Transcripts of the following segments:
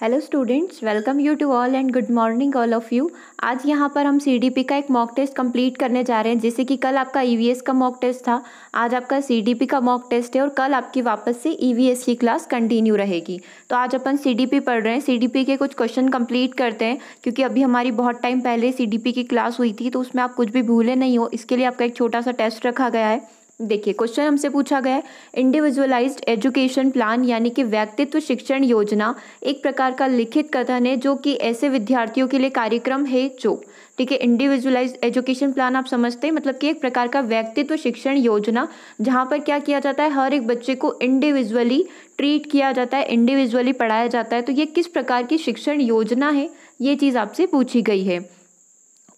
Hello students, welcome you to all and good morning all of you. आज यहाँ पर हम सीडीपी का एक मॉक टेस्ट कंप्लीट करने जा रहे हैं। जैसे कि कल आपका ईवीएस का मॉक टेस्ट था, आज आपका सीडीपी का मॉक टेस्ट है और कल आपकी वापस से ईवीएस की क्लास कंटिन्यू रहेगी। तो आज अपन सीडीपी पढ़ रहे हैं, सीडीपी के कुछ क्वेश्चन कंप्लीट करते हैं क्योंकि अभी हमारी बहुत टाइम पहले सीडीपी की क्लास हुई थी, तो उसमें आप कुछ भी भूले नहीं हो, इसके लिए आपका एक छोटा सा टेस्ट रखा गया है। देखिए, क्वेश्चन हमसे पूछा गया है, इंडिविजुअलाइज्ड एजुकेशन प्लान यानी कि व्यक्तित्व शिक्षण योजना एक प्रकार का लिखित कथन है जो कि ऐसे विद्यार्थियों के लिए कार्यक्रम है जो, ठीक है, इंडिविजुअलाइज्ड एजुकेशन प्लान आप समझते हैं, मतलब कि एक प्रकार का व्यक्तित्व शिक्षण योजना जहाँ पर क्या किया जाता है, हर एक बच्चे को इंडिविजुअली ट्रीट किया जाता है, इंडिविजुअली पढ़ाया जाता है। तो ये किस प्रकार की शिक्षण योजना है, ये चीज़ आपसे पूछी गई है।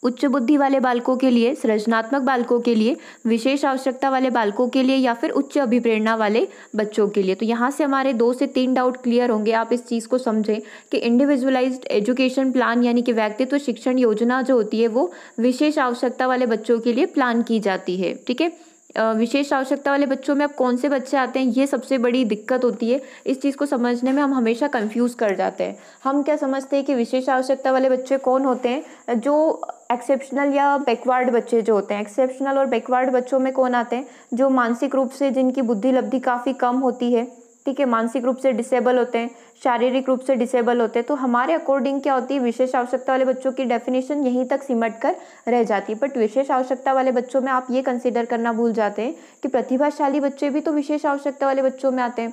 उच्च बुद्धि वाले बालकों के लिए, सृजनात्मक बालकों के लिए, विशेष आवश्यकता वाले बालकों के लिए या फिर उच्च अभिप्रेरणा वाले बच्चों के लिए। तो यहाँ से हमारे 2 से 3 डाउट क्लियर होंगे। आप इस चीज़ को समझें कि इंडिविजुअलाइज्ड एजुकेशन प्लान यानी कि व्यक्तित्व शिक्षण योजना जो होती है वो विशेष आवश्यकता वाले बच्चों के लिए प्लान की जाती है। ठीक है, विशेष आवश्यकता वाले बच्चों में अब कौन से बच्चे आते हैं, ये सबसे बड़ी दिक्कत होती है। इस चीज़ को समझने में हम हमेशा कंफ्यूज़ कर जाते हैं। हम क्या समझते हैं कि विशेष आवश्यकता वाले बच्चे कौन होते हैं, जो एक्सेप्शनल या बैकवर्ड बच्चे जो होते हैं। एक्सेप्शनल और बैकवर्ड बच्चों में कौन आते हैं, जो मानसिक रूप से, जिनकी बुद्धि लब्धि काफ़ी कम होती है, ठीक है, मानसिक रूप से डिसेबल होते हैं, शारीरिक रूप से डिसेबल होते हैं। तो हमारे अकॉर्डिंग क्या होती है, विशेष आवश्यकता वाले बच्चों की डेफिनेशन यहीं तक सिमट कर रह जाती है। बट विशेष आवश्यकता वाले बच्चों में आप ये कंसिडर करना भूल जाते हैं कि प्रतिभाशाली बच्चे भी तो विशेष आवश्यकता वाले बच्चों में आते हैं।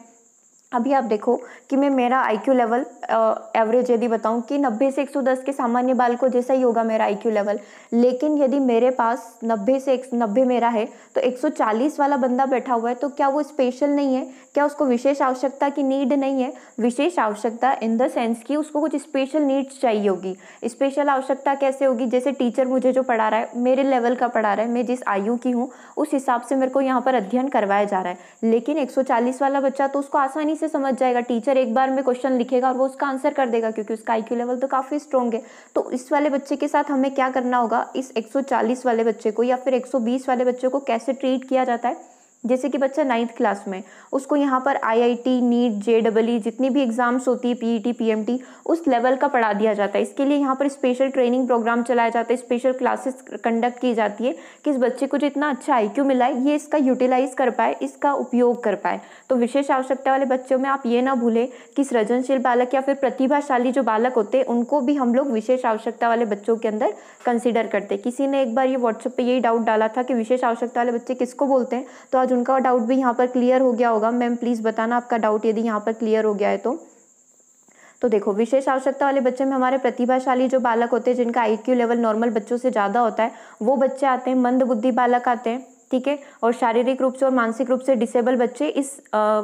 अभी आप देखो कि मेरा आईक्यू लेवल एवरेज यदि बताऊं कि 90 से 110 के सामान्य बालकों जैसा ही होगा मेरा आईक्यू लेवल, लेकिन यदि मेरे पास 90 मेरा है तो 140 वाला बंदा बैठा हुआ है, तो क्या वो स्पेशल नहीं है, क्या उसको विशेष आवश्यकता की नीड नहीं है? विशेष आवश्यकता इन द सेंस कि उसको कुछ स्पेशल नीड्स चाहिए होगी। स्पेशल आवश्यकता कैसे होगी, जैसे टीचर मुझे जो पढ़ा रहा है मेरे लेवल का पढ़ा रहा है, मैं जिस आयु की हूँ उस हिसाब से मेरे को यहाँ पर अध्ययन करवाया जा रहा है। लेकिन 140 वाला बच्चा तो उसको आसानी से समझ जाएगा, टीचर एक बार में क्वेश्चन लिखेगा और वो उसका आंसर कर देगा क्योंकि उसका आईक्यू लेवल तो काफ़ी स्ट्रॉन्ग है। तो इस वाले बच्चे के साथ हमें क्या करना होगा, इस 140 वाले बच्चे को या फिर 120 वाले बच्चे को कैसे ट्रीट किया जाता है। जैसे कि बच्चा 9th क्लास में, उसको यहाँ पर आईआईटी, नीट, जेईई जितनी भी एग्ज़ाम्स होती है, पीईटी, पीएमटी, उस लेवल का पढ़ा दिया जाता है। इसके लिए यहाँ पर स्पेशल ट्रेनिंग प्रोग्राम चलाया जाता है, स्पेशल क्लासेस कंडक्ट की जाती है कि इस बच्चे को जो इतना अच्छा आईक्यू मिला है ये इसका यूटिलाइज़ कर पाए, इसका उपयोग कर पाए। तो विशेष आवश्यकता वाले बच्चों में आप ये ना भूलें कि सृजनशील बालक या फिर प्रतिभाशाली जो बालक होते हैं उनको भी हम लोग विशेष आवश्यकता वाले बच्चों के अंदर कंसिडर करते। किसी ने एक बार ये व्हाट्सएप पर यही डाउट डाला था कि विशेष आवश्यकता वाले बच्चे किसको बोलते हैं, तो आज उनका डाउट भी यहाँ पर क्लियर हो गया होगा। मैम प्लीज़ बताना आपका डाउट यदि यहाँ पर क्लियर हो गया है तो। तो देखो, विशेष आवश्यकता वाले बच्चे में हमारे प्रतिभाशाली जो बालक होते हैं जिनका आईक्यू लेवल नॉर्मल बच्चों से ज़्यादा होता है वो बच्चे आते हैं, मंदबुद्धि बालक आते हैं, ठीक है, और शारीरिक रूप से और मानसिक रूप से डिसेबल बच्चे इस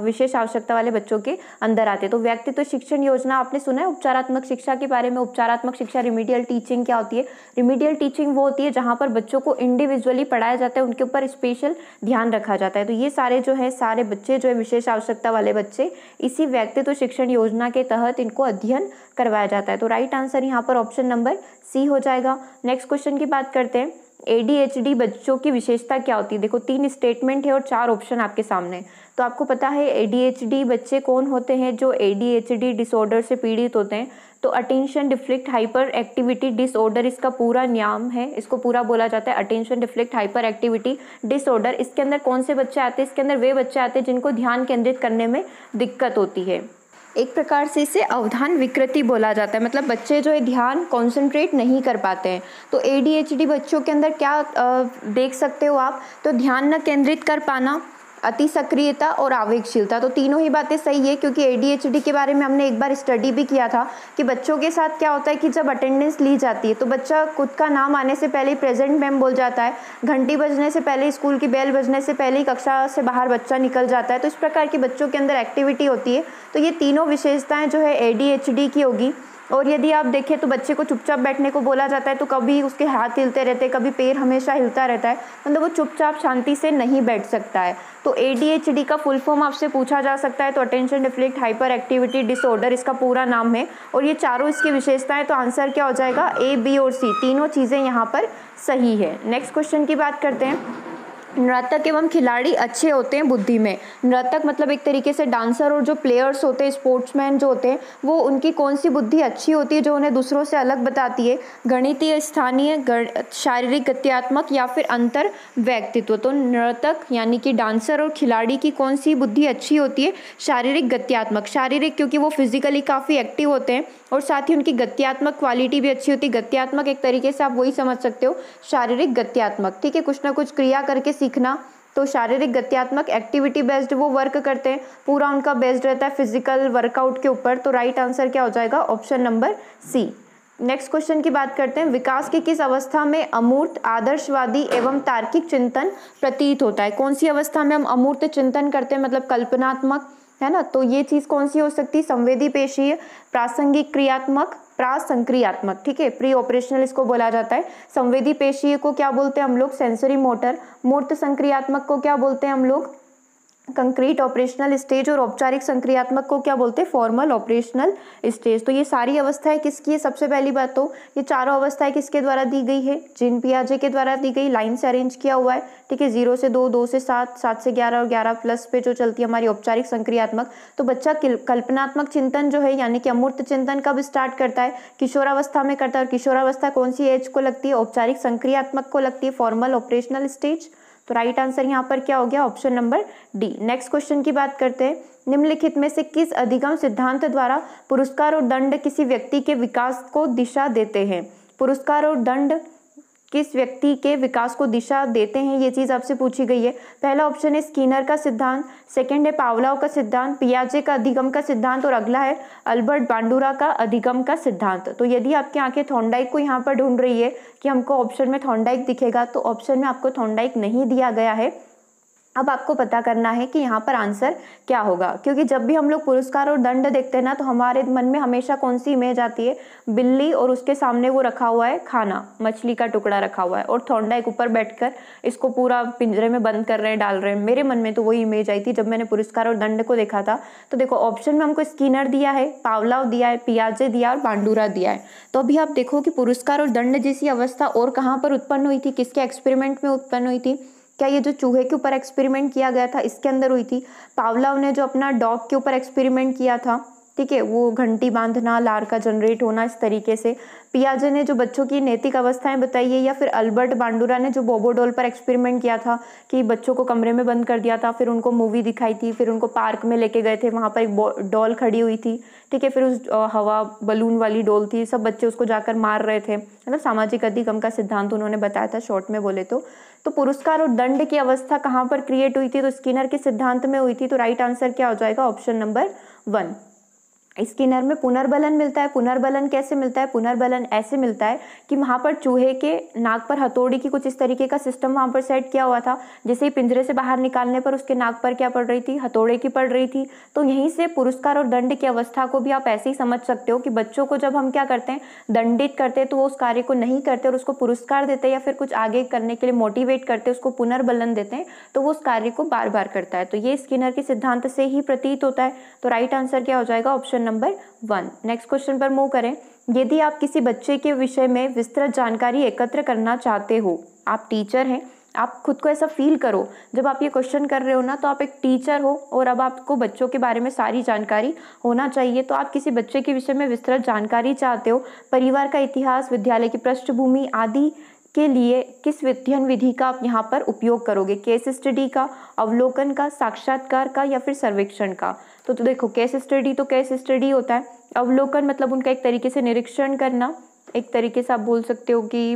विशेष आवश्यकता वाले बच्चों के अंदर आते हैं। तो व्यक्तित्व शिक्षण योजना आपने सुना है उपचारात्मक शिक्षा के बारे में। उपचारात्मक शिक्षा, रिमीडियल टीचिंग क्या होती है? रिमीडियल टीचिंग वो होती है जहाँ पर बच्चों को इंडिविजुअली पढ़ाया जाता है, उनके ऊपर स्पेशल ध्यान रखा जाता है। तो ये सारे बच्चे जो है विशेष आवश्यकता वाले बच्चे, इसी व्यक्तित्व शिक्षण योजना के तहत इनको अध्ययन करवाया जाता है। तो राइट आंसर यहाँ पर ऑप्शन नंबर सी हो जाएगा। नेक्स्ट क्वेश्चन की बात करते हैं, एडीएचडी बच्चों की विशेषता क्या होती है। देखो, 3 स्टेटमेंट है और 4 ऑप्शन आपके सामने। तो आपको पता है एडीएचडी बच्चे कौन होते हैं, जो एडीएचडी डिसऑर्डर से पीड़ित होते हैं। तो attention deficit hyperactivity disorder इसका पूरा नाम है, इसको पूरा बोला जाता है attention deficit hyperactivity disorder. इसके अंदर कौन से बच्चे आते हैं, इसके अंदर वे बच्चे आते हैं जिनको ध्यान केंद्रित करने में दिक्कत होती है। एक प्रकार से इसे अवधान विकृति बोला जाता है, मतलब बच्चे जो है ध्यान कॉन्सेंट्रेट नहीं कर पाते हैं। तो एडीएचडी बच्चों के अंदर क्या देख सकते हो आप, तो ध्यान न केंद्रित कर पाना, अति सक्रियता और आवेगशीलता। तो तीनों ही बातें सही है क्योंकि एडीएचडी के बारे में हमने एक बार स्टडी भी किया था कि बच्चों के साथ क्या होता है कि जब अटेंडेंस ली जाती है तो बच्चा खुद का नाम आने से पहले ही प्रेजेंट मैम बोल जाता है, घंटी बजने से पहले, स्कूल की बेल बजने से पहले ही कक्षा से बाहर बच्चा निकल जाता है। तो इस प्रकार की बच्चों के अंदर एक्टिविटी होती है। तो ये तीनों विशेषताएँ जो है एडीएचडी की होगी। और यदि आप देखें तो बच्चे को चुपचाप बैठने को बोला जाता है तो कभी उसके हाथ हिलते रहते हैं, कभी पैर हमेशा हिलता रहता है, मतलब वो चुपचाप शांति से नहीं बैठ सकता है। तो एडीएचडी का फुल फॉर्म आपसे पूछा जा सकता है, तो attention deficit hyperactivity disorder इसका पूरा नाम है और ये चारों इसकी विशेषताएँ। तो आंसर क्या हो जाएगा, ए, बी और सी, तीनों चीज़ें यहाँ पर सही है। नेक्स्ट क्वेश्चन की बात करते हैं, नर्तक एवं खिलाड़ी अच्छे होते हैं बुद्धि में। नर्तक मतलब एक तरीके से डांसर, और जो प्लेयर्स होते हैं, स्पोर्ट्समैन जो होते हैं, वो उनकी कौन सी बुद्धि अच्छी होती है जो उन्हें दूसरों से अलग बताती है? गणितीय, स्थानीय, शारीरिक, गत्यात्मक या फिर अंतर व्यक्तित्व। तो नर्तक यानी कि डांसर और खिलाड़ी की कौन सी बुद्धि अच्छी होती है? शारीरिक, गत्यात्मक। शारीरिक क्योंकि वो फिजिकली काफ़ी एक्टिव होते हैं और साथ ही उनकी गत्यात्मक क्वालिटी भी अच्छी होती है। गत्यात्मक एक तरीके से आप वही समझ सकते हो, शारीरिक गत्यात्मक, ठीक है, कुछ ना कुछ क्रिया करके सीखना। तो शारीरिक गत्यात्मक एक्टिविटी बेस्ड वो वर्क करते हैं, पूरा उनका बेस्ड रहता है फिजिकल वर्कआउट के ऊपर। तो राइट आंसर क्या हो जाएगा? Option number C. Next question की बात करते हैं, विकास की किस अवस्था में अमूर्त, आदर्शवादी एवं तार्किक चिंतन प्रतीत होता है? कौन सी अवस्था में हम अमूर्त चिंतन करते हैं, मतलब कल्पनात्मक, है ना? तो ये चीज़ कौन सी हो सकती है? संवेदी, पेशीय, प्रासंगिक, क्रियात्मक, प्रासंक्रियात्मक, ठीक है, प्री ऑपरेशनल इसको बोला जाता है। संवेदी पेशीय को क्या बोलते हैं हम लोग? Sensory motor. मूर्त संक्रियात्मक को क्या बोलते हैं हम लोग? Concrete operational stage. और औपचारिक संक्रियात्मक को क्या बोलते हैं? Formal operational stage. तो ये सारी अवस्थाएं किसकी है? सबसे पहली बात तो ये चारों अवस्थाएं किसके द्वारा दी गई है? जीन पियाजे के द्वारा दी गई, लाइन से अरेंज किया हुआ है, ठीक है। 0 से 2, 2 से 7, 7 से 11 और 11+ पे जो चलती है हमारी औपचारिक संक्रियात्मक। तो बच्चा कल्पनात्मक चिंतन जो है यानी कि अमूर्त चिंतन कब स्टार्ट करता है? किशोरावस्था में करता है। और किशोरावस्था कौन सी एज को लगती है? औपचारिक संक्रियात्मक को लगती है, फॉर्मल ऑपरेशनल स्टेज। तो राइट आंसर यहाँ पर क्या हो गया? Option number D. Next question की बात करते हैं, निम्नलिखित में से किस अधिगम सिद्धांत द्वारा पुरस्कार और दंड किसी व्यक्ति के विकास को दिशा देते हैं? पुरस्कार और दंड किस व्यक्ति के विकास को दिशा देते हैं, ये चीज़ आपसे पूछी गई है। पहला ऑप्शन है स्किनर का सिद्धांत, सेकंड है पावलोव का सिद्धांत, पियाजे का अधिगम का सिद्धांत, और अगला है अल्बर्ट बांडूरा का अधिगम का सिद्धांत। तो यदि आपकी आंखें थॉर्नडाइक को यहाँ पर ढूंढ रही है कि हमको ऑप्शन में थॉर्नडाइक दिखेगा, तो ऑप्शन में आपको थॉर्नडाइक नहीं दिया गया है। अब आपको पता करना है कि यहाँ पर आंसर क्या होगा, क्योंकि जब भी हम लोग पुरस्कार और दंड देखते हैं ना, तो हमारे मन में हमेशा कौन सी इमेज आती है? बिल्ली, और उसके सामने वो रखा हुआ है खाना, मछली का टुकड़ा रखा हुआ है, और थॉर्नडाइक ऊपर बैठकर इसको पूरा पिंजरे में बंद कर रहे हैं, डाल रहे हैं। मेरे मन में तो वही इमेज आई थी जब मैंने पुरस्कार और दंड को देखा था। तो देखो, ऑप्शन में हमको स्किनर दिया है, पावलोव दिया है, पियाजे दिया और बांडूरा दिया है। तो अभी आप देखो कि पुरस्कार और दंड जैसी अवस्था और कहाँ पर उत्पन्न हुई थी, किसके एक्सपेरिमेंट में उत्पन्न हुई थी? क्या ये जो चूहे के ऊपर एक्सपेरिमेंट किया गया था, इसके अंदर हुई थी? पावलोव ने जो अपना डॉग के ऊपर एक्सपेरिमेंट किया था, ठीक है, वो घंटी बांधना, लार्का जनरेट होना, इस तरीके से। पियाजे ने जो बच्चों की नैतिक अवस्थाएं बताई है, या फिर अल्बर्ट बांडूरा ने जो बोबोडोल पर एक्सपेरिमेंट किया था कि बच्चों को कमरे में बंद कर दिया था, फिर उनको मूवी दिखाई थी, फिर उनको पार्क में लेके गए थे, वहाँ पर एक डॉल खड़ी हुई थी, ठीक है, फिर उस हवा बलून वाली डॉल थी, सब बच्चे उसको जाकर मार रहे थे, मतलब सामाजिक अधिगम का सिद्धांत उन्होंने बताया था शॉर्ट में बोले तो। पुरस्कार और दंड की अवस्था कहाँ पर क्रिएट हुई थी? तो स्किनर के सिद्धांत में हुई थी। तो राइट आंसर क्या हो जाएगा? Option number 1। स्किनर में पुनर्बलन मिलता है। पुनर्बलन कैसे मिलता है? पुनर्बलन ऐसे मिलता है कि वहाँ पर चूहे के नाक पर हथौड़ी की कुछ इस तरीके का सिस्टम वहाँ पर सेट किया हुआ था, जैसे ही पिंजरे से बाहर निकालने पर उसके नाक पर क्या पड़ रही थी? हथौड़े की पड़ रही थी। तो यहीं से पुरस्कार और दंड की अवस्था को भी आप ऐसे ही समझ सकते हो कि बच्चों को जब हम क्या करते हैं, दंडित करते हैं, तो वो उस कार्य को नहीं करते और उसको पुरस्कार देते हैं, या फिर कुछ आगे करने के लिए मोटिवेट करते हैं, उसको पुनर्बलन देते हैं, तो वो उस कार्य को बार बार करता है। तो ये स्किनर के सिद्धांत से ही प्रतीत होता है। तो राइट आंसर क्या हो जाएगा? Option number 1। नेक्स्ट क्वेश्चन पर मूव करें। यदि आप किसी बच्चे के विषय में विस्तृत जानकारी एकत्र करना चाहते हो, आप टीचर हैं, आप खुद को ऐसा फील करो जब आप ये क्वेश्चन कर रहे हो ना, तो आप एक टीचर हो और अब आपको बच्चों के बारे में सारी जानकारी होना चाहिए। तो आप किसी बच्चे के विषय में विस्तृत जानकारी चाहते हो, परिवार का इतिहास, विद्यालय की पृष्ठभूमि आदि के लिए किस अध्ययन विधि का आप यहाँ पर उपयोग करोगे? केस स्टडी का, अवलोकन का, साक्षात्कार का, या फिर सर्वेक्षण का? तो देखो, केस स्टडी होता है, अवलोकन मतलब उनका एक तरीके से निरीक्षण करना, एक तरीके से आप बोल सकते हो कि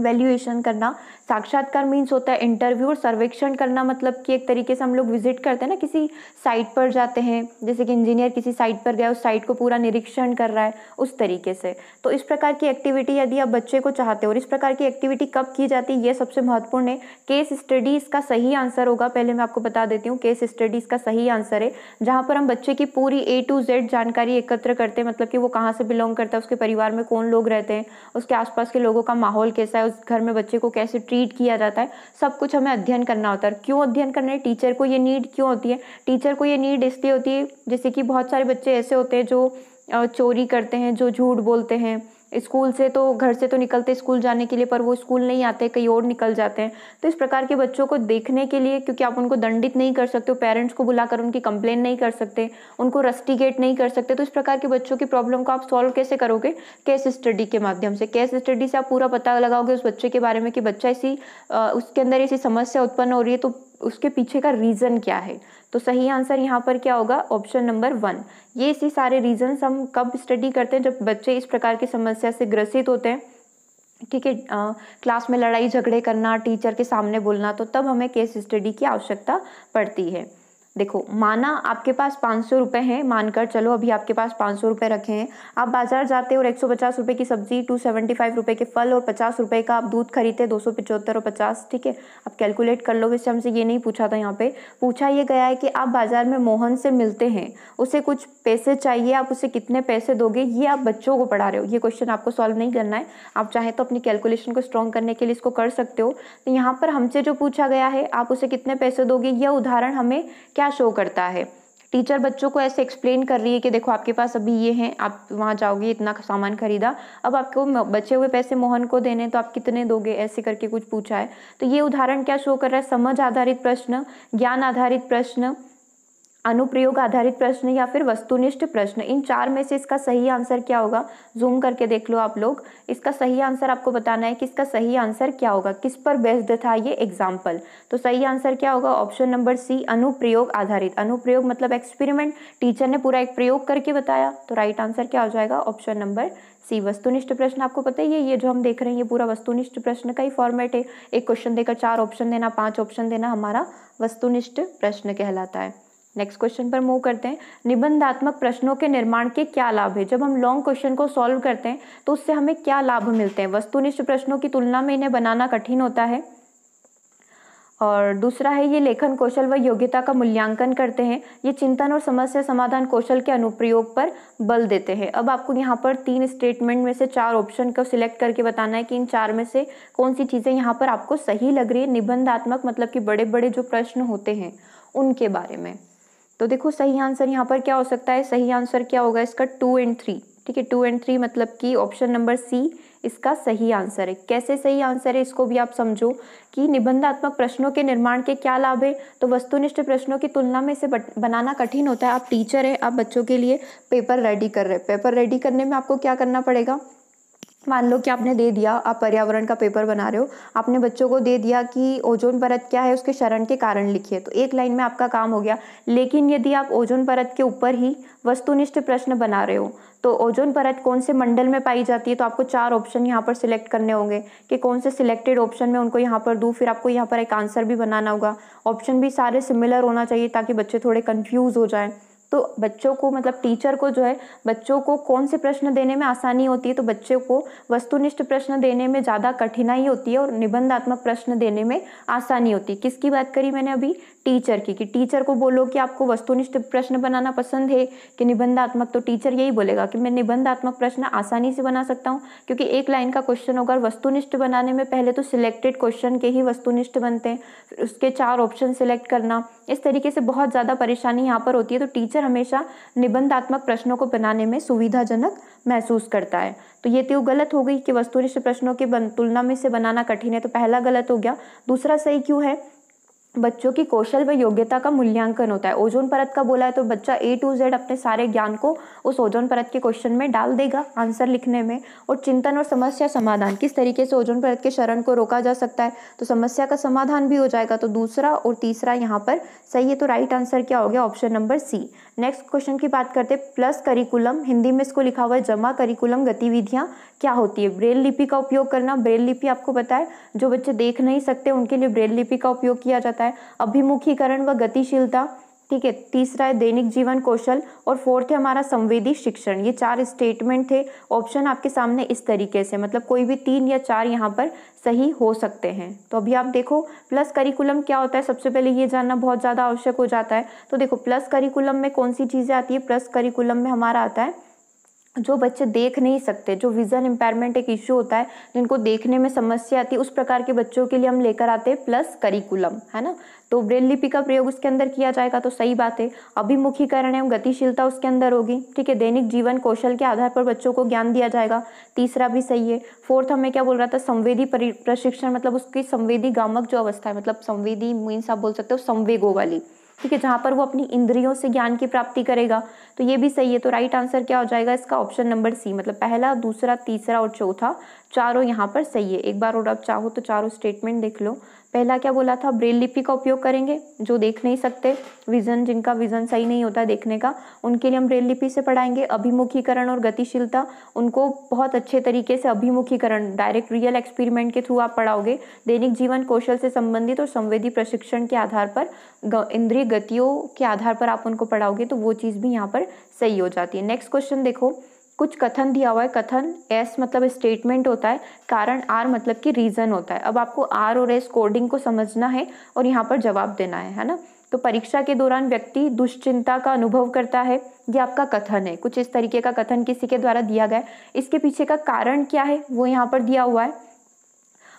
वैल्यूएशन करना, साक्षात्कार मीन्स होता है इंटरव्यू, और सर्वेक्षण करना मतलब कि एक तरीके से हम लोग विजिट करते हैं ना, किसी साइट पर जाते हैं, जैसे कि इंजीनियर किसी साइट पर गया, उस साइट को पूरा निरीक्षण कर रहा है, उस तरीके से। तो इस प्रकार की एक्टिविटी यदि आप बच्चे को चाहते हो, और इस प्रकार की एक्टिविटी कब की जाती है, ये सबसे महत्वपूर्ण है। केस स्टडी इसका सही आंसर होगा, पहले मैं आपको बता देती हूँ, केस स्टडी इसका सही आंसर है, जहाँ पर हम बच्चे की पूरी A to Z जानकारी एकत्र करते हैं, मतलब कि वो कहाँ से बिलोंग करता है, उसके परिवार में कौन लोग रहते हैं, उसके आसपास के लोगों का माहौल कैसा, उस घर में बच्चे को कैसे ट्रीट किया जाता है, सब कुछ हमें अध्ययन करना होता है। क्यों अध्ययन करना है? टीचर को ये नीड क्यों होती है? टीचर को ये नीड इसलिए होती है, जैसे कि बहुत सारे बच्चे ऐसे होते हैं जो चोरी करते हैं, जो झूठ बोलते हैं, स्कूल से तो घर से तो निकलते स्कूल जाने के लिए, पर वो स्कूल नहीं आते, कहीं और निकल जाते हैं। तो इस प्रकार के बच्चों को देखने के लिए, क्योंकि आप उनको दंडित नहीं कर सकते हो, पेरेंट्स को बुलाकर उनकी कंप्लेन नहीं कर सकते, उनको रस्टिकेट नहीं कर सकते, तो इस प्रकार के बच्चों की प्रॉब्लम को आप सॉल्व कैसे करोगे? केस स्टडी के माध्यम से। केस स्टडी से आप पूरा पता लगाओगे उस बच्चे के बारे में कि बच्चा इसी उसके अंदर ऐसी समस्या उत्पन्न हो रही है तो उसके पीछे का रीज़न क्या है। तो सही आंसर यहाँ पर क्या होगा? Option number 1। ये इसी सारे रीजंस हम कब स्टडी करते हैं? जब बच्चे इस प्रकार की समस्या से ग्रसित होते हैं, ठीक है, क्लास में लड़ाई झगड़े करना, टीचर के सामने बोलना, तो तब हमें केस स्टडी की आवश्यकता पड़ती है। देखो, माना आपके पास 500 रुपये हैं, मानकर चलो अभी आपके पास 500 रुपये रखे हैं, आप बाजार जाते हो और 150 रुपये की सब्जी, 275 रुपये के फल और 50 रुपये का आप दूध खरीदते, 275 और 50, ठीक है, आप कैलकुलेट कर लो। वैसे हमसे ये नहीं पूछा था, यहाँ पे पूछा ये गया है कि आप बाजार में मोहन से मिलते हैं, उसे कुछ पैसे चाहिए, आप उसे कितने पैसे दोगे, ये आप बच्चों को पढ़ा रहे हो। ये क्वेश्चन आपको सॉल्व नहीं करना है, आप चाहे तो अपनी कैलकुलेशन को स्ट्रॉन्ग करने के लिए इसको कर सकते हो। तो यहाँ पर हमसे जो पूछा गया है, आप उसे कितने पैसे दोगे, यह उदाहरण हमें क्या शो करता है? टीचर बच्चों को ऐसे एक्सप्लेन कर रही है कि देखो आपके पास अभी ये हैं, आप वहाँ जाओगे, इतना सामान खरीदा, अब आपको बचे हुए पैसे मोहन को देने, तो आप कितने दोगे, ऐसे करके कुछ पूछा है। तो ये उदाहरण क्या शो कर रहा है? समझ आधारित प्रश्न, ज्ञान आधारित प्रश्न, अनुप्रयोग आधारित प्रश्न या फिर वस्तुनिष्ठ प्रश्न। इन चार में से इसका सही आंसर क्या होगा? जूम करके देख लो आप लोग, इसका सही आंसर आपको बताना है कि इसका सही आंसर क्या होगा, किस पर बेस्ड था ये एग्जाम्पल। तो सही आंसर क्या होगा? ऑप्शन नंबर C, अनुप्रयोग आधारित। अनुप्रयोग मतलब एक्सपेरिमेंट, टीचर ने पूरा एक प्रयोग करके बताया, तो राइट आंसर क्या हो जाएगा? Option number C। वस्तुनिष्ठ प्रश्न आपको पता ही है, ये जो हम देख रहे हैं ये पूरा वस्तुनिष्ठ प्रश्न का ही फॉर्मेट है, एक क्वेश्चन देकर 4 ऑप्शन देना, 5 ऑप्शन देना, हमारा वस्तुनिष्ठ प्रश्न कहलाता है। नेक्स्ट क्वेश्चन पर मूव करते हैं। निबंधात्मक प्रश्नों के निर्माण के क्या लाभ है? जब हम लॉन्ग क्वेश्चन को सॉल्व करते हैं तो उससे हमें क्या लाभ मिलते हैं? वस्तुनिष्ठ प्रश्नों की तुलना में इन्हें बनाना कठिन होता है। और दूसरा है ये लेखन कौशल व योग्यता का मूल्यांकन करते हैं। ये चिंतन और समस्या समाधान कौशल के अनुप्रयोग पर बल देते हैं। अब आपको यहाँ पर 3 स्टेटमेंट में से 4 ऑप्शन को सिलेक्ट करके बताना है कि इन 4 में से कौन सी चीज़ें यहाँ पर आपको सही लग रही है। निबंधात्मक मतलब कि बड़े बड़े जो प्रश्न होते हैं उनके बारे में। तो देखो सही आंसर यहाँ पर क्या हो सकता है? सही आंसर क्या होगा इसका? 2 और 3, ठीक है, 2 और 3 मतलब कि ऑप्शन नंबर C इसका सही आंसर है। कैसे सही आंसर है इसको भी आप समझो कि निबंधात्मक प्रश्नों के निर्माण के क्या लाभ है। तो वस्तुनिष्ठ प्रश्नों की तुलना में इसे बनाना कठिन होता है। आप टीचर हैं, आप बच्चों के लिए पेपर रेडी कर रहे हैं, पेपर रेडी करने में आपको क्या करना पड़ेगा? मान लो कि आपने दे दिया, आप पर्यावरण का पेपर बना रहे हो, आपने बच्चों को दे दिया कि ओजोन परत क्या है, उसके क्षरण के कारण लिखिए, तो एक लाइन में आपका काम हो गया। लेकिन यदि आप ओजोन परत के ऊपर ही वस्तुनिष्ठ प्रश्न बना रहे हो तो ओजोन परत कौन से मंडल में पाई जाती है, तो आपको 4 ऑप्शन यहाँ पर सिलेक्ट करने होंगे कि कौन से सिलेक्टेड ऑप्शन में उनको यहाँ पर दूँ। फिर आपको यहाँ पर एक आंसर भी बनाना होगा, ऑप्शन भी सारे सिमिलर होना चाहिए ताकि बच्चे थोड़े कन्फ्यूज़ हो जाएँ। तो बच्चों को मतलब टीचर को जो है बच्चों को कौन से प्रश्न देने में आसानी होती है, तो बच्चों को वस्तुनिष्ठ प्रश्न देने में ज़्यादा कठिनाई होती है और निबंधात्मक प्रश्न देने में आसानी होती है। किसकी बात करी मैंने अभी? टीचर की, कि टीचर को बोलो कि आपको वस्तुनिष्ठ प्रश्न बनाना पसंद है कि निबंधात्मक, तो टीचर यही बोलेगा कि मैं निबंधात्मक प्रश्न आसानी से बना सकता हूँ क्योंकि एक लाइन का क्वेश्चन होगा। वस्तुनिष्ठ बनाने में पहले तो सिलेक्टेड क्वेश्चन के ही वस्तुनिष्ठ बनते हैं, फिर उसके 4 ऑप्शन सिलेक्ट करना, इस तरीके से बहुत ज़्यादा परेशानी यहाँ पर होती है। तो टीचर हमेशा निबंधात्मक प्रश्नों को बनाने में सुविधाजनक महसूस करता है। तो ये तो गलत हो गई कि वस्तुनिष्ठ प्रश्नों की तुलना में से बनाना कठिन है, तो पहला गलत हो गया। दूसरा सही क्यों है? बच्चों की कौशल व योग्यता का मूल्यांकन होता है। ओजोन परत का बोला है तो बच्चा A to Z अपने सारे ज्ञान को उस ओजोन परत के क्वेश्चन में डाल देगा आंसर लिखने में। और चिंतन और समस्या समाधान, किस तरीके से ओजोन परत के क्षरण को रोका जा सकता है, तो समस्या का समाधान भी हो जाएगा। तो दूसरा और तीसरा यहाँ पर सही है। तो राइट आंसर क्या हो गया? Option number C। Next question की बात करते हैं। प्लस करिकुलम, हिंदी में इसको लिखा हुआ है जमा करिकुलम गतिविधियाँ क्या होती है? ब्रेल लिपि का उपयोग करना। ब्रेल लिपि आपको पता है जो बच्चे देख नहीं सकते उनके लिए ब्रेल लिपि का उपयोग किया जाता है। अभिमुखीकरण व गतिशीलता, ठीक है। तीसरा है दैनिक जीवन कौशल और फोर्थ है हमारा संवेदी शिक्षण। ये 4 स्टेटमेंट थे, ऑप्शन आपके सामने इस तरीके से, मतलब कोई भी 3 या 4 यहाँ पर सही हो सकते हैं। तो अभी आप देखो प्लस करिकुलम क्या होता है, सबसे पहले ये जानना बहुत ज़्यादा आवश्यक हो जाता है। तो देखो प्लस करिकुलम में कौन सी चीज़ें आती है? प्लस करिकुलम में हमारा आता है जो बच्चे देख नहीं सकते, जो विज़न इम्पेयरमेंट एक इश्यू होता है, जिनको देखने में समस्या आती है, उस प्रकार के बच्चों के लिए हम लेकर आते हैं प्लस करिकुलम, है ना। तो ब्रेल लिपि का प्रयोग उसके अंदर किया जाएगा, तो सही बात है। अभिमुखीकरण एवं गतिशीलता उसके अंदर होगी, ठीक है। दैनिक जीवन कौशल के आधार पर बच्चों को ज्ञान दिया जाएगा, तीसरा भी सही है। फोर्थ हमें क्या बोल रहा था, संवेदी प्रशिक्षण, मतलब उसकी संवेदी गामक जो अवस्था है, मतलब संवेदी मीन्स आप बोल सकते हो संवेगों वाली, ठीक है, जहाँ पर वो अपनी इंद्रियों से ज्ञान की प्राप्ति करेगा, तो ये भी सही है। तो राइट आंसर क्या हो जाएगा इसका, ऑप्शन नंबर सी, मतलब पहला, दूसरा, तीसरा और चौथा, चारों यहाँ पर सही है। एक बार और आप चाहो तो चारों स्टेटमेंट देख लो। पहला क्या बोला था, ब्रेल लिपि का उपयोग करेंगे जो देख नहीं सकते, विजन, जिनका विजन सही नहीं होता देखने का, उनके लिए हम ब्रेल लिपि से पढ़ाएंगे। अभिमुखीकरण और गतिशीलता, उनको बहुत अच्छे तरीके से अभिमुखीकरण डायरेक्ट रियल एक्सपेरिमेंट के थ्रू आप पढ़ाओगे। दैनिक जीवन कौशल से संबंधित और संवेदी प्रशिक्षण के आधार पर, इंद्रिय गतियों के आधार पर आप उनको पढ़ाओगे, तो वो चीज़ भी यहाँ पर सही हो जाती है। नेक्स्ट क्वेश्चन देखो, कुछ कथन दिया हुआ है। कथन एस मतलब स्टेटमेंट होता है, कारण आर मतलब कि रीज़न होता है। अब आपको आर और एस कोडिंग को समझना है और यहाँ पर जवाब देना है ना। तो परीक्षा के दौरान व्यक्ति दुश्चिंता का अनुभव करता है, ये आपका कथन है। कुछ इस तरीके का कथन किसी के द्वारा दिया गया है, इसके पीछे का कारण क्या है वो यहाँ पर दिया हुआ है।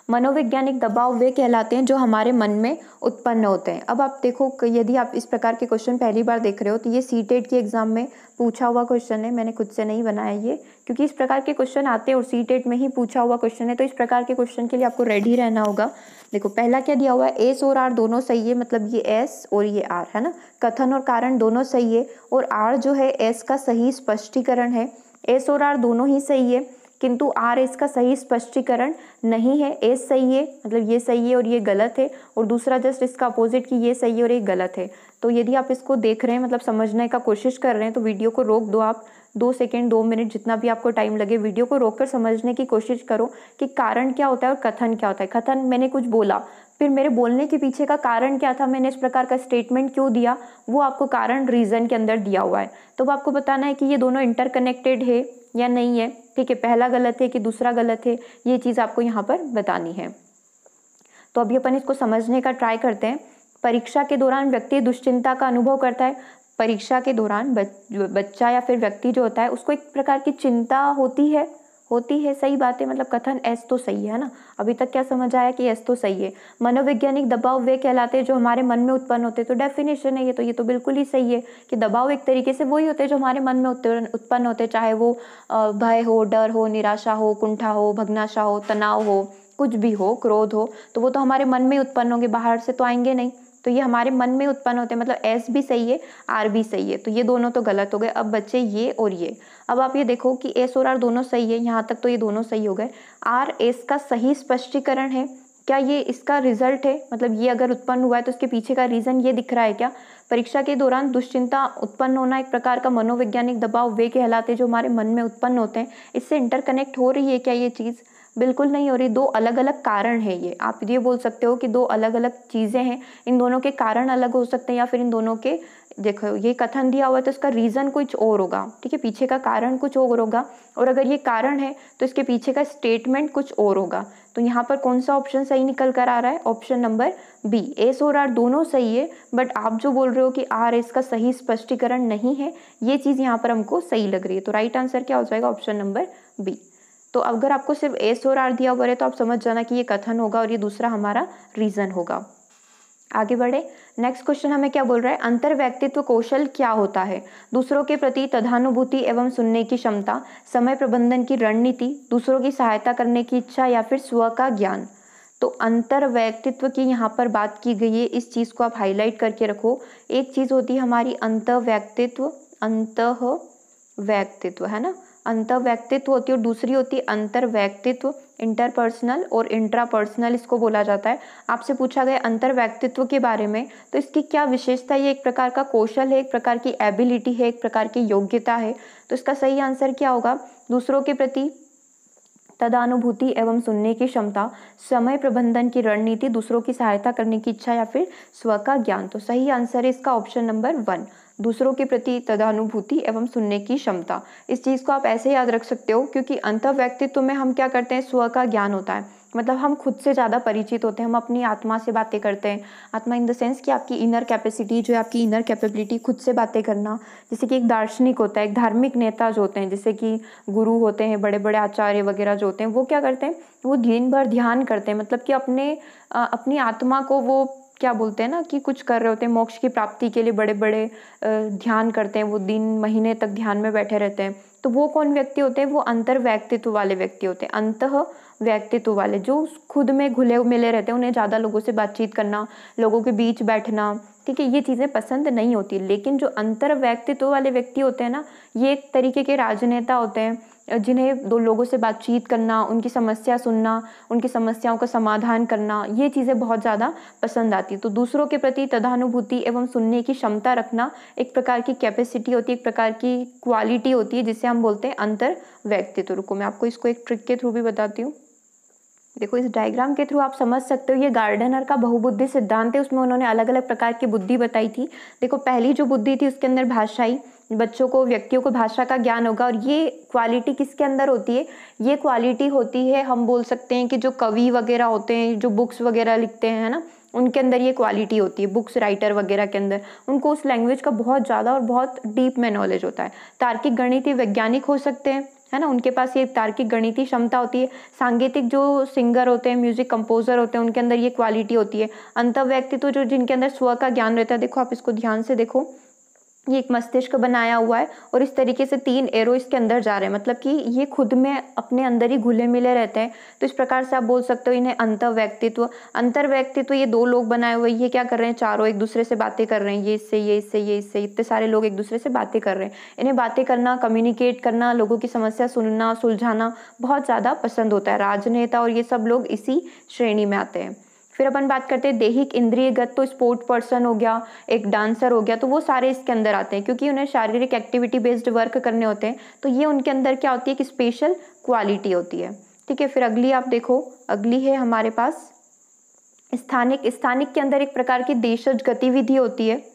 मनोवैज्ञानिक दबाव वे कहलाते हैं जो हमारे मन में उत्पन्न होते हैं। अब आप देखो, यदि आप इस प्रकार के क्वेश्चन पहली बार देख रहे हो, तो ये सीटेट के एग्जाम में पूछा हुआ क्वेश्चन है, मैंने खुद से नहीं बनाया ये, क्योंकि इस प्रकार के क्वेश्चन आते हैं और सीटेट में ही पूछा हुआ क्वेश्चन है, तो इस प्रकार के क्वेश्चन के लिए आपको रेडी रहना होगा। देखो पहला क्या दिया हुआ है, एस और आर दोनों सही है, मतलब ये एस और ये आर, है ना। कथन और कारण दोनों सही है, और आर जो है एस का सही स्पष्टीकरण है। एस और आर दोनों ही सही है, किंतु आर एस का सही स्पष्टीकरण नहीं है। एस सही है, मतलब ये सही है और ये गलत है, और दूसरा जस्ट इसका अपोजिट कि ये सही है और ये गलत है। तो यदि आप इसको देख रहे हैं, मतलब समझने का कोशिश कर रहे हैं, तो वीडियो को रोक दो। आप 2 सेकेंड, 2 मिनट, जितना भी आपको टाइम लगे, वीडियो को रोककर समझने की कोशिश करो कि कारण क्या होता है और कथन क्या होता है। कथन मैंने कुछ बोला, फिर मेरे बोलने के पीछे का कारण क्या था, मैंने इस प्रकार का स्टेटमेंट क्यों दिया, वो आपको कारण रीज़न के अंदर दिया हुआ है। तो वो आपको बताना है कि ये दोनों इंटरकनेक्टेड है या नहीं है, ठीक है, पहला गलत है कि दूसरा गलत है, ये चीज़ आपको यहाँ पर बतानी है। तो अभी अपन इसको समझने का ट्राई करते हैं। परीक्षा के दौरान व्यक्ति दुश्चिंता का अनुभव करता है। परीक्षा के दौरान बच्चा या फिर व्यक्ति जो होता है, उसको एक प्रकार की चिंता होती है, सही बात है, मतलब कथन एस तो सही है ना। अभी तक क्या समझ आया कि एस तो सही है। मनोवैज्ञानिक दबाव वे कहलाते हैं जो हमारे मन में उत्पन्न होते हैं, तो डेफिनेशन है ये, तो ये तो बिल्कुल ही सही है कि दबाव एक तरीके से वही होते हैं जो हमारे मन में उत्पन्न होते हैं, चाहे वो भय हो, डर हो, निराशा हो, कुंठा हो, भग्नाशा हो, तनाव हो, कुछ भी हो, क्रोध हो, तो वो तो हमारे मन में उत्पन्न होंगे, बाहर से तो आएंगे नहीं, तो ये हमारे मन में उत्पन्न होते हैं। मतलब एस भी सही है, आर भी सही है, तो ये दोनों तो गलत हो गए। अब बच्चे ये और ये, अब आप ये देखो कि एस और आर दोनों सही है, यहाँ तक तो ये दोनों सही हो गए। आर एस का सही स्पष्टीकरण है, क्या ये इसका रिजल्ट है, मतलब ये अगर उत्पन्न हुआ है तो उसके पीछे का रीज़न ये दिख रहा है क्या। परीक्षा के दौरान दुश्चिंता उत्पन्न होना एक प्रकार का मनोवैज्ञानिक दबाव वे कहलाते हैं जो हमारे मन में उत्पन्न होते हैं। इससे इंटरकनेक्ट हो रही है क्या ये चीज़, बिल्कुल नहीं हो रही। दो अलग अलग कारण है ये, आप ये बोल सकते हो कि दो अलग अलग चीज़ें हैं, इन दोनों के कारण अलग हो सकते हैं, या फिर इन दोनों के, देखो ये कथन दिया हुआ है तो इसका रीज़न कुछ और होगा, ठीक है, पीछे का कारण कुछ और होगा, और अगर ये कारण है तो इसके पीछे का स्टेटमेंट कुछ और होगा। तो यहाँ पर कौन सा ऑप्शन सही निकल कर आ रहा है, ऑप्शन नंबर बी। एस और आर दोनों सही है, बट आप जो बोल रहे हो कि आर एस का सही स्पष्टीकरण नहीं है, ये चीज़ यहाँ पर हमको सही लग रही है। तो राइट आंसर क्या हो जाएगा, ऑप्शन नंबर बी। तो अगर आपको सिर्फ एस और आर दिया हुआ है तो आप समझ जाना कि ये कथन होगा और ये दूसरा हमारा रीज़न होगा। आगे बढ़े, नेक्स्ट क्वेश्चन हमें क्या बोल रहा है, अंतर व्यक्तित्व कौशल क्या होता है। दूसरों के प्रति तदानुभूति एवं सुनने की क्षमता, समय प्रबंधन की रणनीति, दूसरों की सहायता करने की इच्छा, या फिर स्व का ज्ञान। तो अंतर व्यक्तित्व की यहाँ पर बात की गई है, इस चीज़ को आप हाईलाइट करके रखो। एक चीज़ होती है हमारी अंतः व्यक्तित्व, है ना, अंतर व्यक्तित्व होती है, और दूसरी होती है अंतर व्यक्तित्व, इंटरपर्सनल और इंट्रापर्सनल इसको बोला जाता है। आपसे पूछा गया अंतर व्यक्तित्व के बारे में, तो इसकी क्या विशेषता, ये एक प्रकार का कौशल है, एक प्रकार की एबिलिटी है, एक प्रकार की योग्यता है। तो इसका सही आंसर क्या होगा, दूसरों के प्रति तदानुभूति एवं सुनने की क्षमता, समय प्रबंधन की रणनीति, दूसरों की सहायता करने की इच्छा, या फिर स्व का ज्ञान। तो सही आंसर है इसका ऑप्शन नंबर 1, दूसरों के प्रति तदानुभूति एवं सुनने की क्षमता। इस चीज़ को आप ऐसे याद रख सकते हो, क्योंकि अंतः व्यक्तित्व में हम क्या करते हैं, स्व का ज्ञान होता है, मतलब हम खुद से ज़्यादा परिचित होते हैं, हम अपनी आत्मा से बातें करते हैं। आत्मा इन द सेंस कि आपकी इनर कैपेसिटी जो है, आपकी इनर कैपेबिलिटी खुद से बातें करना। जैसे कि एक दार्शनिक होता है, एक धार्मिक नेता जो होते हैं, जैसे कि गुरु होते हैं, बड़े बड़े आचार्य वगैरह जो होते हैं, वो क्या करते हैं, वो दिन भर ध्यान करते हैं। मतलब कि अपनी आत्मा को वो क्या बोलते हैं ना कि कुछ कर रहे होते हैं, मोक्ष की प्राप्ति के लिए बड़े बड़े ध्यान करते हैं, वो दिन महीने तक ध्यान में बैठे रहते हैं। तो वो कौन व्यक्ति होते हैं, वो अंतर व्यक्तित्व वाले व्यक्ति होते हैं, अंतः व्यक्तित्व वाले, जो खुद में घुले मिले रहते हैं। उन्हें ज़्यादा लोगों से बातचीत करना, लोगों के बीच बैठना, ठीक है, ये चीज़ें पसंद नहीं होती। लेकिन जो अंतर व्यक्तित्व वाले व्यक्ति होते हैं ना, ये एक तरीके के राजनेता होते हैं, जिन्हें दो लोगों से बातचीत करना, उनकी समस्या सुनना, उनकी समस्याओं का समाधान करना, ये चीज़ें बहुत ज़्यादा पसंद आती। तो दूसरों के प्रति तदानुभूति एवं सुनने की क्षमता रखना एक प्रकार की कैपेसिटी होती है, एक प्रकार की क्वालिटी होती है, जिसे हम बोलते हैं अंतर व्यक्तित्व। रुको, मैं आपको इसको एक ट्रिक के थ्रू भी बताती हूँ। देखो, इस डायग्राम के थ्रू आप समझ सकते हो, ये गार्डनर का बहुबुद्धि सिद्धांत है। उसमें उन्होंने अलग अलग प्रकार की बुद्धि बताई थी। देखो, पहली जो बुद्धि थी उसके अंदर भाषाई, बच्चों को, व्यक्तियों को भाषा का ज्ञान होगा। और ये क्वालिटी किसके अंदर होती है, ये क्वालिटी होती है, हम बोल सकते हैं कि जो कवि वगैरह होते हैं, जो बुक्स वगैरह लिखते हैं, है ना, उनके अंदर ये क्वालिटी होती है। बुक्स राइटर वगैरह के अंदर उनको उस लैंग्वेज का बहुत ज़्यादा और बहुत डीप में नॉलेज होता है। तार्किक, गणितीय, वैज्ञानिक हो सकते हैं, है ना, उनके पास ये तार्किक गणितीय क्षमता होती है। सांगीतिक जो सिंगर होते हैं, म्यूजिक कंपोजर होते हैं, उनके अंदर ये क्वालिटी होती है। अंतर्व्यक्तित्व जो जिनके अंदर स्व का ज्ञान रहता है, देखो आप इसको ध्यान से देखो, ये एक मस्तिष्क बनाया हुआ है और इस तरीके से तीन एरो इसके अंदर जा रहे हैं, मतलब कि ये खुद में अपने अंदर ही घुले मिले रहते हैं। तो इस प्रकार से आप बोल सकते हो इन्हें अंतर्व्यक्तित्व। अंतर्व्यक्तित्व ये दो लोग बनाए हुए, ये क्या कर रहे हैं, चारों एक दूसरे से बातें कर रहे हैं, ये इससे, ये इससे, ये इससे, इतने सारे लोग एक दूसरे से बातें कर रहे हैं। इन्हें बातें करना, कम्युनिकेट करना, लोगों की समस्या सुनना, सुलझाना बहुत ज़्यादा पसंद होता है। राजनेता और ये सब लोग इसी श्रेणी में आते हैं। फिर अपन बात करते हैं दैहिक, इंद्रियगत, तो स्पोर्ट पर्सन हो गया, एक डांसर हो गया, तो वो सारे इसके अंदर आते हैं, क्योंकि उन्हें शारीरिक एक्टिविटी बेस्ड वर्क करने होते हैं। तो ये उनके अंदर क्या होती है, एक स्पेशल क्वालिटी होती है, ठीक है। फिर अगली आप देखो, अगली है हमारे पास स्थानिक। स्थानिक के अंदर एक प्रकार की देशज गतिविधि होती है।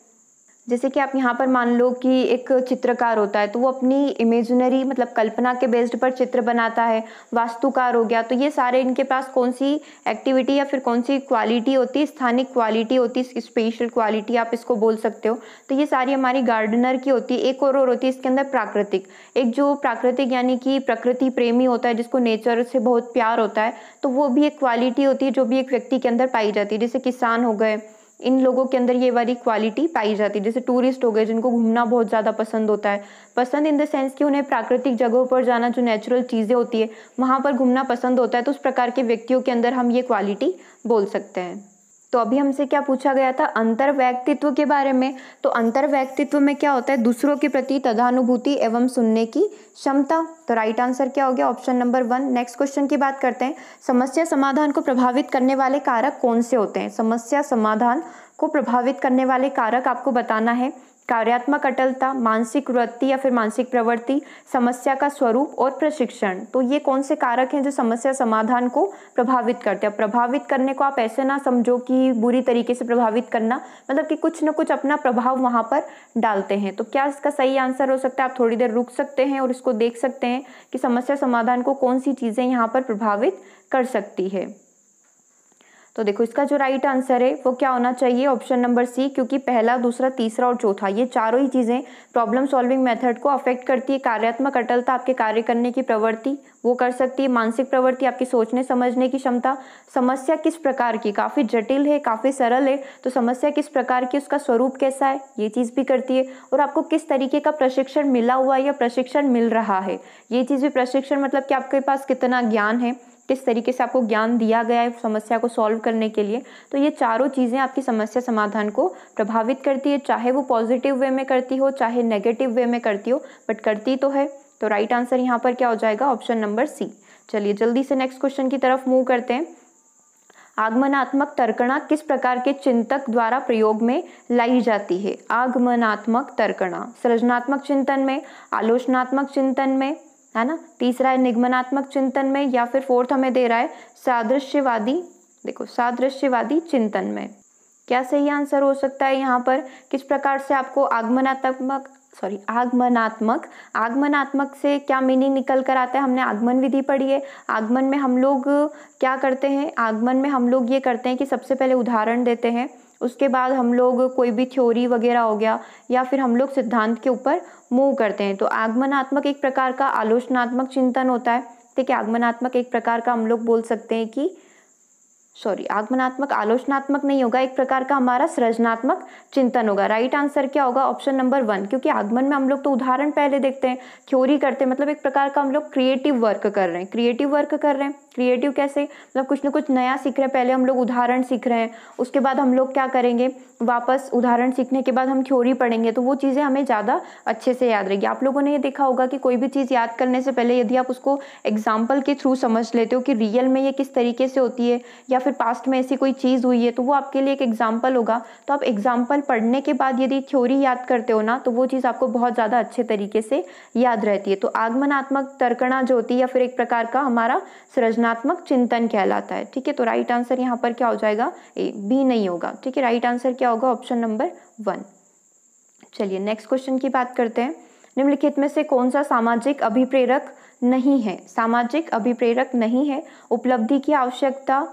जैसे कि आप यहाँ पर मान लो कि एक चित्रकार होता है, तो वो अपनी इमेजिनरी, मतलब कल्पना के बेस्ड पर चित्र बनाता है। वास्तुकार हो गया, तो ये सारे इनके पास कौन सी एक्टिविटी या फिर कौन सी क्वालिटी होती है, स्थानिक क्वालिटी होती है, स्पेशल क्वालिटी आप इसको बोल सकते हो। तो ये सारी हमारी गार्डनर की होती है। एक और होती है इसके अंदर प्राकृतिक, एक जो प्राकृतिक यानी कि प्रकृति प्रेमी होता है, जिसको नेचर से बहुत प्यार होता है, तो वो भी एक क्वालिटी होती है जो भी एक व्यक्ति के अंदर पाई जाती है। जैसे किसान हो गए, इन लोगों के अंदर ये वाली क्वालिटी पाई जाती है। जैसे टूरिस्ट हो गए, जिनको घूमना बहुत ज़्यादा पसंद होता है, पसंद इन द सेंस कि उन्हें प्राकृतिक जगहों पर जाना, जो नेचुरल चीज़ें होती है वहाँ पर घूमना पसंद होता है, तो उस प्रकार के व्यक्तियों के अंदर हम ये क्वालिटी बोल सकते हैं। तो अभी हमसे क्या पूछा गया था, अंतर्व्यक्तित्व के बारे में। तो अंतर्व्यक्तित्व में क्या होता है, दूसरों के प्रति तदानुभूति एवं सुनने की क्षमता। तो राइट आंसर क्या हो गया, ऑप्शन नंबर 1। नेक्स्ट क्वेश्चन की बात करते हैं, समस्या समाधान को प्रभावित करने वाले कारक कौन से होते हैं। समस्या समाधान को प्रभावित करने वाले कारक आपको बताना है, कार्यात्मक अटलता, मानसिक वृत्ति या फिर मानसिक प्रवृत्ति, समस्या का स्वरूप और प्रशिक्षण। तो ये कौन से कारक हैं जो समस्या समाधान को प्रभावित करते हैं। प्रभावित करने को आप ऐसे ना समझो कि बुरी तरीके से प्रभावित करना, मतलब कि कुछ ना कुछ अपना प्रभाव वहाँ पर डालते हैं। तो क्या इसका सही आंसर हो सकता है, आप थोड़ी देर रुक सकते हैं और इसको देख सकते हैं कि समस्या समाधान को कौन सी चीज़ें यहाँ पर प्रभावित कर सकती है। तो देखो, इसका जो राइट आंसर है वो क्या होना चाहिए, ऑप्शन नंबर C, क्योंकि पहला, दूसरा, तीसरा और चौथा, ये चारों ही चीज़ें प्रॉब्लम सॉल्विंग मेथड को अफेक्ट करती है। कार्यात्मक अटलता, आपके कार्य करने की प्रवृत्ति वो कर सकती है। मानसिक प्रवृत्ति, आपकी सोचने समझने की क्षमता। समस्या किस प्रकार की, काफ़ी जटिल है, काफ़ी सरल है, तो समस्या किस प्रकार की, उसका स्वरूप कैसा है, ये चीज़ भी करती है। और आपको किस तरीके का प्रशिक्षण मिला हुआ है या प्रशिक्षण मिल रहा है, ये चीज़ भी। प्रशिक्षण मतलब कि आपके पास कितना ज्ञान है, किस तरीके से आपको ज्ञान दिया गया है समस्या को सॉल्व करने के लिए। तो ये चारों चीज़ें आपकी समस्या समाधान को प्रभावित करती है, चाहे वो पॉजिटिव वे में करती हो, चाहे नेगेटिव वे में करती हो, बट करती तो है। तो राइट आंसर यहाँ पर क्या हो जाएगा, ऑप्शन नंबर C। चलिए जल्दी से नेक्स्ट क्वेश्चन की तरफ मूव करते हैं। आगमनात्मक तर्कणा किस प्रकार के चिंतक द्वारा प्रयोग में लाई जाती है। आगमनात्मक तर्कणा सृजनात्मक चिंतन में, आलोचनात्मक चिंतन में, है ना, तीसरा है निगमनात्मक चिंतन में, या फिर फोर्थ हमें दे रहा है सादृश्यवादी, देखो सादृश्यवादी चिंतन में। क्या सही आंसर हो सकता है यहाँ पर, किस प्रकार से आपको आगमनात्मक सॉरी आगमनात्मक। आगमनात्मक से क्या मीनिंग निकल कर आता है, हमने आगमन विधि पढ़ी है। आगमन में हम लोग क्या करते हैं, आगमन में हम लोग ये करते हैं कि सबसे पहले उदाहरण देते हैं, उसके बाद हम लोग कोई भी थ्योरी वगैरह हो गया या फिर हम लोग सिद्धांत के ऊपर मूव करते हैं। तो आगमनात्मक एक प्रकार का आलोचनात्मक चिंतन होता है, ठीक है। आगमनात्मक एक प्रकार का हम लोग बोल सकते हैं कि आगमनात्मक आलोचनात्मक नहीं होगा, एक प्रकार का हमारा सृजनात्मक चिंतन होगा। राइट आंसर क्या होगा, ऑप्शन नंबर 1, क्योंकि आगमन में हम लोग तो उदाहरण पहले देखते हैं, थ्योरी करते हैं, मतलब एक प्रकार का हम लोग क्रिएटिव वर्क कर रहे हैं। क्रिएटिव वर्क कर रहे हैं, क्रिएटिव कैसे, मतलब कुछ ना कुछ नया सीख रहे हैं। पहले हम लोग उदाहरण सीख रहे हैं, उसके बाद हम लोग क्या करेंगे, वापस उदाहरण सीखने के बाद हम थ्योरी पढ़ेंगे, तो वो चीज़ें हमें ज़्यादा अच्छे से याद रहेगी। आप लोगों ने ये देखा होगा कि कोई भी चीज़ याद करने से पहले यदि आप उसको एग्जाम्पल के थ्रू समझ लेते हो कि रियल में ये किस तरीके से होती है या फिर पास्ट में ऐसी कोई चीज़ हुई है, तो वो आपके लिए एक एग्जाम्पल होगा। तो आप एग्जाम्पल पढ़ने के बाद यदि थ्योरी याद करते हो ना, तो वो चीज़ आपको बहुत ज़्यादा अच्छे तरीके से याद रहती है। तो आगमनात्मक तर्कणा जो होती है या फिर एक प्रकार का हमारा सृजनात्मक चिंतन कहलाता है, ठीक है। तो राइट आंसर यहाँ पर क्या हो जाएगा, ए बी नहीं होगा, ठीक है। राइट आंसर क्या होगा, ऑप्शन नंबर 1। चलिए नेक्स्ट क्वेश्चन की बात करते हैं। निम्नलिखित में से कौन सा सामाजिक अभिप्रेरक नहीं है, सामाजिक अभिप्रेरक नहीं है। उपलब्धि की आवश्यकता,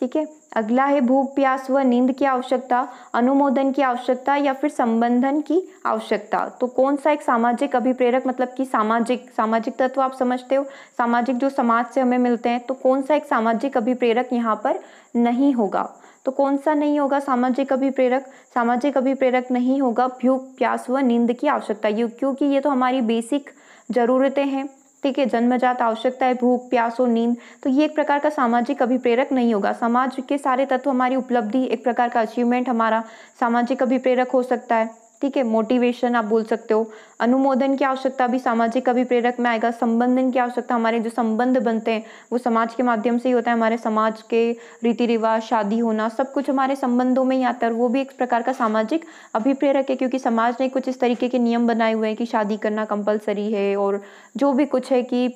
ठीक है। अगला है भूख प्यास व नींद की आवश्यकता, अनुमोदन की आवश्यकता या फिर संबंधन की आवश्यकता। तो कौन सा एक सामाजिक अभिप्रेरक, मतलब कि सामाजिक तत्व आप समझते हो, सामाजिक जो समाज से हमें मिलते हैं, तो कौन सा एक सामाजिक अभिप्रेरक यहाँ पर नहीं होगा। तो कौन सा नहीं होगा सामाजिक अभिप्रेरक, सामाजिक अभिप्रेरक नहीं होगा भूख प्यास व नींद की आवश्यकता, क्योंकि ये तो हमारी बेसिक जरूरतें हैं, ठीक है। जन्मजात आवश्यकता है भूख प्यास और नींद, तो ये एक प्रकार का सामाजिक अभिप्रेरक नहीं होगा। समाज के सारे तत्व, हमारी उपलब्धि, एक प्रकार का अचीवमेंट हमारा सामाजिक अभिप्रेरक हो सकता है, ठीक है। मोटिवेशन आप बोल सकते हो। अनुमोदन की आवश्यकता भी सामाजिक अभिप्रेरक में आएगा। संबंधन की आवश्यकता, हमारे जो संबंध बनते हैं वो समाज के माध्यम से ही होता है, हमारे समाज के रीति रिवाज, शादी होना, सब कुछ हमारे संबंधों में ही आता है, और वो भी एक प्रकार का सामाजिक अभिप्रेरक है, क्योंकि समाज ने कुछ इस तरीके के नियम बनाए हुए हैं कि शादी करना कंपलसरी है और जो भी कुछ है कि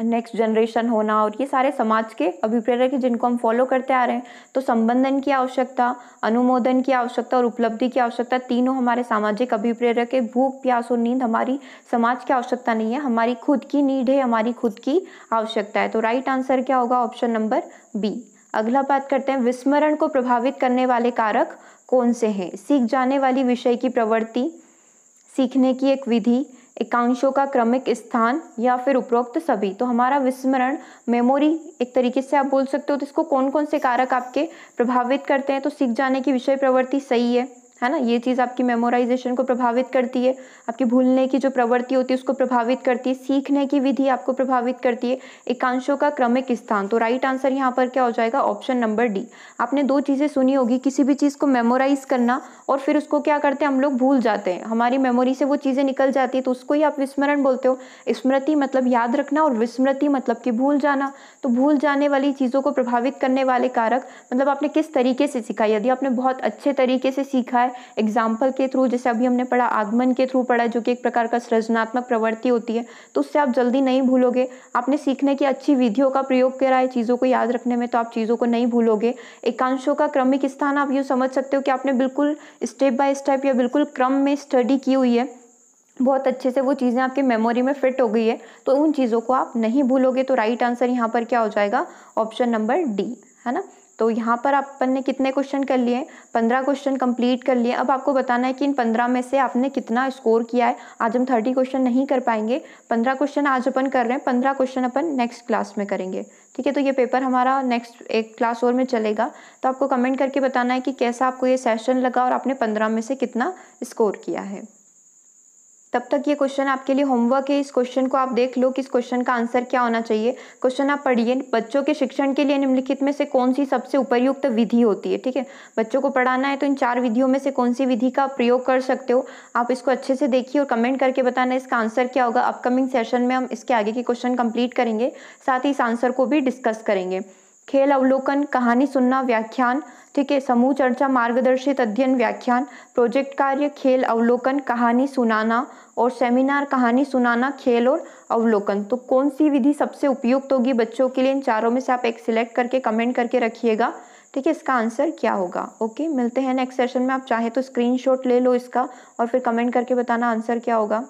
नेक्स्ट जनरेशन होना, और ये सारे समाज के अभिप्रेरक है जिनको हम फॉलो करते आ रहे हैं। तो संबंधन की आवश्यकता, अनुमोदन की आवश्यकता और उपलब्धि की आवश्यकता, तीनों हमारे सामाजिक अभिप्रेरक है। भूख प्यास और नींद हमारी समाज की आवश्यकता नहीं है, हमारी खुद की नीड है, हमारी खुद की आवश्यकता है। तो राइट आंसर क्या होगा, ऑप्शन नंबर बी। अगला बात करते हैं, विस्मरण को प्रभावित करने वाले कारक कौन से हैं। सीख जाने वाली विषय की प्रवृत्ति, सीखने की एक विधि, एकांशों का क्रमिक स्थान या फिर उपरोक्त सभी। तो हमारा विस्मरण, मेमोरी एक तरीके से आप बोल सकते हो, तो इसको कौन कौन से कारक आपके प्रभावित करते हैं। तो सीख जाने की विषय प्रवृत्ति सही है ना, ये चीज़ आपकी मेमोराइजेशन को प्रभावित करती है, आपकी भूलने की जो प्रवृत्ति होती है उसको प्रभावित करती है। सीखने की विधि आपको प्रभावित करती है, एकांशों का क्रमिक स्थान। तो राइट आंसर यहाँ पर क्या हो जाएगा, ऑप्शन नंबर डी। आपने दो चीज़ें सुनी होगी, किसी भी चीज़ को मेमोराइज करना और फिर उसको क्या करते हैं हम लोग, भूल जाते हैं, हमारी मेमोरी से वो चीज़ें निकल जाती है, तो उसको ही आप विस्मरण बोलते हो। स्मृति मतलब याद रखना और विस्मृति मतलब कि भूल जाना। तो भूल जाने वाली चीज़ों को प्रभावित करने वाले कारक, मतलब आपने किस तरीके से सीखा। यदि आपने बहुत अच्छे तरीके से सीखा है एग्जाम्पल के थ्रू, जैसे अभी हमने पढ़ा आगमन के थ्रू पढ़ा, जो कि एक प्रकार का सृजनात्मक प्रवृत्ति होती है, तो उससे आप जल्दी नहीं भूलोगे। आपने सीखने की अच्छी विधियों का प्रयोग करा है चीज़ों को याद रखने में, तो आप चीज़ों को नहीं भूलोगे। एकांशों का क्रमिक स्थान, आप यूँ समझ सकते हो कि आपने बिल्कुल स्टेप बाय स्टेप या बिल्कुल क्रम में स्टडी की हुई है, बहुत अच्छे से वो चीज़ें आपकी मेमोरी में फिट हो गई है, तो उन चीज़ों को आप नहीं भूलोगे। तो राइट आंसर यहाँ पर क्या हो जाएगा, ऑप्शन नंबर डी, है ना। तो यहाँ पर अपन ने कितने क्वेश्चन कर लिए, 15 क्वेश्चन कंप्लीट कर लिए। अब आपको बताना है कि इन 15 में से आपने कितना स्कोर किया है। आज हम 30 क्वेश्चन नहीं कर पाएंगे, 15 क्वेश्चन आज अपन कर रहे हैं, 15 क्वेश्चन अपन नेक्स्ट क्लास में करेंगे, ठीक है। तो ये पेपर हमारा नेक्स्ट एक क्लास और में चलेगा, तो आपको कमेंट करके बताना है कि कैसा आपको ये सेशन लगा और आपने 15 में से कितना स्कोर किया है। तब तक ये क्वेश्चन आपके लिए होमवर्क है, इस क्वेश्चन को आप देख लो कि इस क्वेश्चन का आंसर क्या होना चाहिए। क्वेश्चन आप पढ़िए, बच्चों के शिक्षण के लिए निम्नलिखित में से कौन सी सबसे उपयुक्त विधि होती है, ठीक है। बच्चों को पढ़ाना है तो इन 4 विधियों में से कौन सी विधि का प्रयोग कर सकते हो। आप इसको अच्छे से देखिए और कमेंट करके बताना इसका आंसर क्या होगा। अपकमिंग सेशन में हम इसके आगे के क्वेश्चन कंप्लीट करेंगे, साथ ही इस आंसर को भी डिस्कस करेंगे। खेल अवलोकन, कहानी सुनना, व्याख्यान, ठीक है, समूह चर्चा, मार्गदर्शित अध्ययन, व्याख्यान, प्रोजेक्ट कार्य, खेल अवलोकन, कहानी सुनाना और सेमिनार, कहानी सुनाना, खेल और अवलोकन। तो कौन सी विधि सबसे उपयुक्त होगी बच्चों के लिए, इन चारों में से आप एक सिलेक्ट करके कमेंट करके रखिएगा, ठीक है, इसका आंसर क्या होगा। ओके, मिलते हैं नेक्स्ट सेशन में। आप चाहे तो स्क्रीनशॉट ले लो इसका और फिर कमेंट करके बताना आंसर क्या होगा।